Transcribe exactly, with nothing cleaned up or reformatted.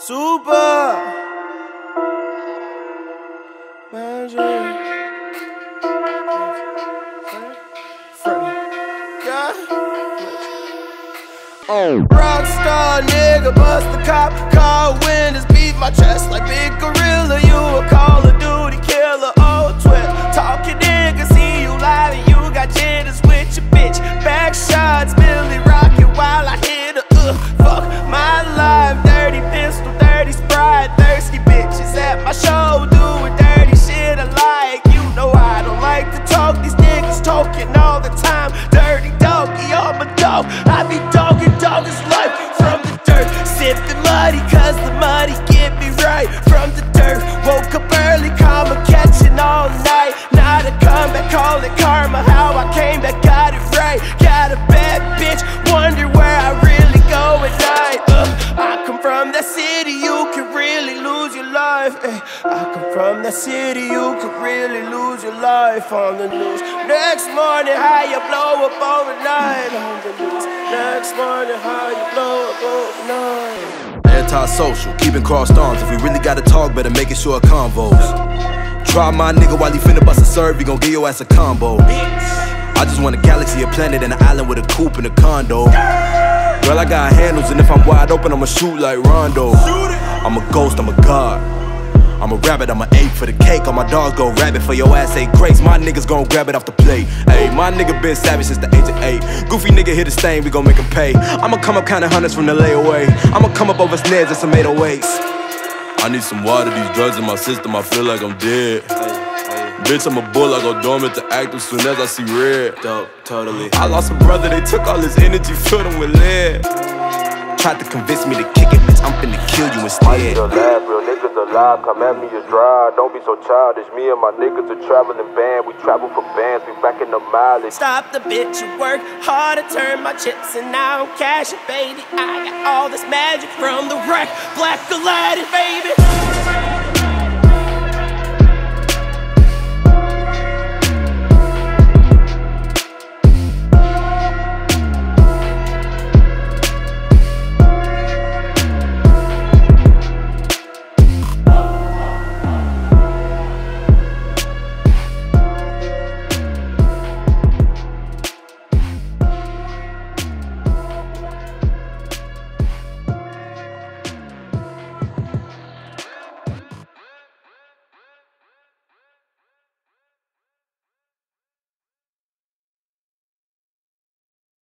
Super Magic. Oh. Rockstar nigga, bust the cop car windows, beat my chest like big gorilla. You a Call of Duty killer, old twit. Talk your nigga, see you live and you got jitters with your bitch. Back shots, Billy rockin' while I hit her. Ugh, fuck my life. Dirty pistol, dirty Sprite, thirsty bitches at my show doing dirty shit I like. You know I don't like to talk, these niggas talking all the time. Dirty doggy, I'm a dog, I be dogging dog is life. From the dirt, sip the muddy, cause the muddy get me right. From the dirt, woke up early, karma catching all night. Not a comeback, call it karma, how I came back, got it right. Got a bad bitch, wonder where I really go at night. Ugh, I come from that city, you can really lose your life. Ay, I come from that city, you could really lose your life on the news. Next morning, how you blow up overnight on the news. Next morning, how you blow up overnight. Anti-social, keeping crossed arms. If we really gotta talk, better make it short convos. Try my nigga while he finna bust a serve, he gon' give your ass a combo. I just want a galaxy, a planet, and an island with a coupe and a condo. Girl, I got handles, and if I'm wide open, I'ma shoot like Rondo. I'm a ghost, I'm a god, I'm a rabbit, I'm an ape for the cake. All my dogs go rabbit for your ass, ain't grace. My niggas gon' grab it off the plate. Ayy, my nigga been savage since the age of eight. Goofy nigga hit a stain, we gon' make him pay. I'ma come up counting hundreds from the layaway. I'ma come up over snares and some eight oh eights. I need some water, these drugs in my system, I feel like I'm dead. Bitch, I'm a bull, I go dormant to active soon as I see red. Dope, totally. I lost a brother, they took all his energy, filled him with lead. Tried to convince me to kick it, bitch, I'm finna kill you instead. Real niggas alive, come at me, it's dry. Don't be so childish, me and my niggas a traveling band. We travel for bands, we backin' the mileage. Stop the bitch, you work hard to turn my chips and now I'm cashing, baby. I got all this magic from the wreck, black Aladdin, baby.